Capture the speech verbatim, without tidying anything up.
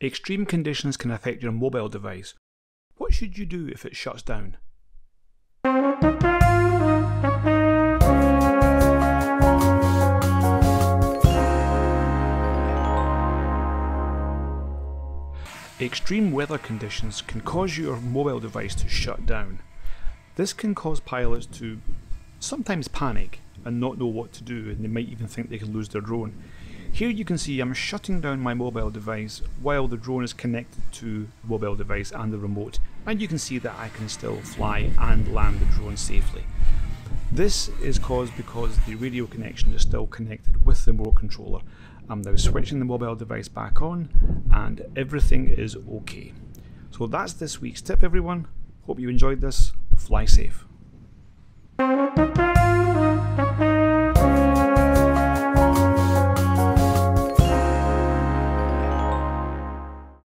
Extreme conditions can affect your mobile device. What should you do if it shuts down? Extreme weather conditions can cause your mobile device to shut down. This can cause pilots to sometimes panic and not know what to do, and they might even think they can lose their drone. Here you can see I'm shutting down my mobile device while the drone is connected to the mobile device and the remote, and you can see that I can still fly and land the drone safely. This is caused because the radio connection is still connected with the remote controller. I'm now switching the mobile device back on and everything is okay. So that's this week's tip, everyone. Hope you enjoyed this. Fly safe.